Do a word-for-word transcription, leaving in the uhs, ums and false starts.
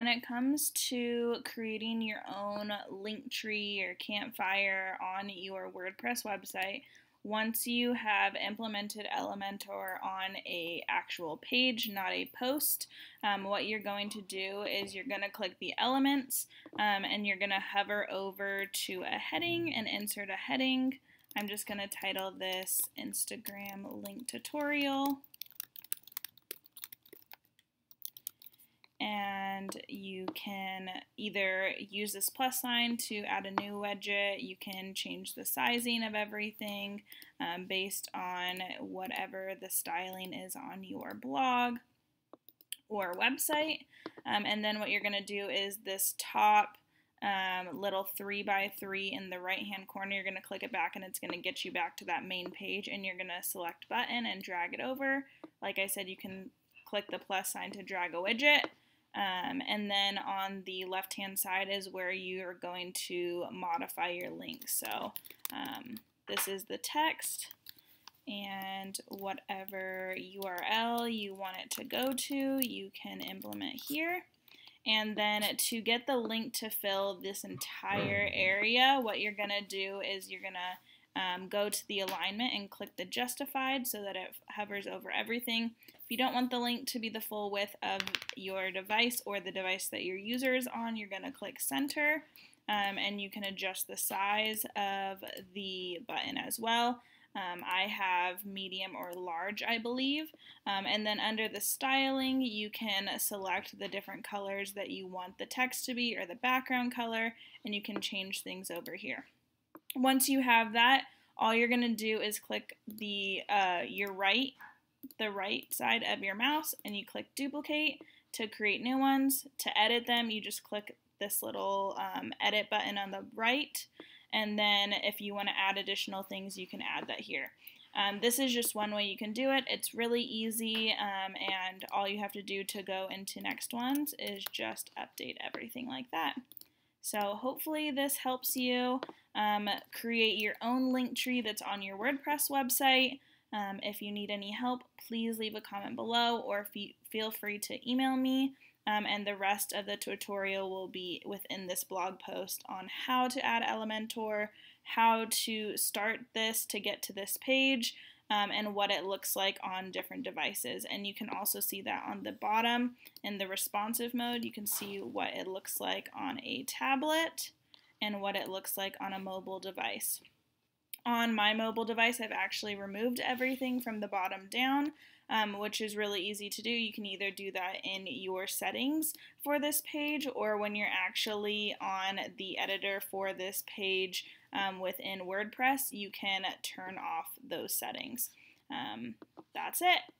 When it comes to creating your own Linktree or Campfire on your WordPress website, once you have implemented Elementor on a actual page, not a post, um, what you're going to do is you're going to click the elements um, and you're going to hover over to a heading and insert a heading. I'm just going to title this Instagram Link Tutorial. And you can either use this plus sign to add a new widget, you can change the sizing of everything um, based on whatever the styling is on your blog or website. Um, and then what you're going to do is this top um, little three by three in the right hand corner, you're going to click it back and it's going to get you back to that main page, and you're going to select button and drag it over. Like I said, you can click the plus sign to drag a widget. Um, and then on the left hand side is where you are going to modify your link. So um, this is the text and whatever U R L you want it to go to, you can implement here. And then to get the link to fill this entire area, what you're going to do is you're going to um, go to the alignment and click the justified so that it hovers over everything. If you don't want the link to be the full width of your device or the device that your user is on, you're going to click center, um, and you can adjust the size of the button as well. Um, I have medium or large, I believe. Um, and then under the styling, you can select the different colors that you want the text to be or the background color, and you can change things over here. Once you have that, all you're going to do is click the uh, your right the right side of your mouse and you click duplicate to create new ones. To edit them, you just click this little um, edit button on the right, and then if you want to add additional things, you can add that here. Um, this is just one way you can do it. It's really easy, um, and all you have to do to go into next ones is just update everything like that. So hopefully this helps you um, create your own Linktree that's on your WordPress website. Um, if you need any help, please leave a comment below, or fe feel free to email me, um, and the rest of the tutorial will be within this blog post on how to add Elementor, how to start this to get to this page, um, and what it looks like on different devices. And you can also see that on the bottom in the responsive mode, you can see what it looks like on a tablet and what it looks like on a mobile device. On my mobile device, I've actually removed everything from the bottom down, um, which is really easy to do. You can either do that in your settings for this page, or when you're actually on the editor for this page um, within WordPress, you can turn off those settings. Um, that's it.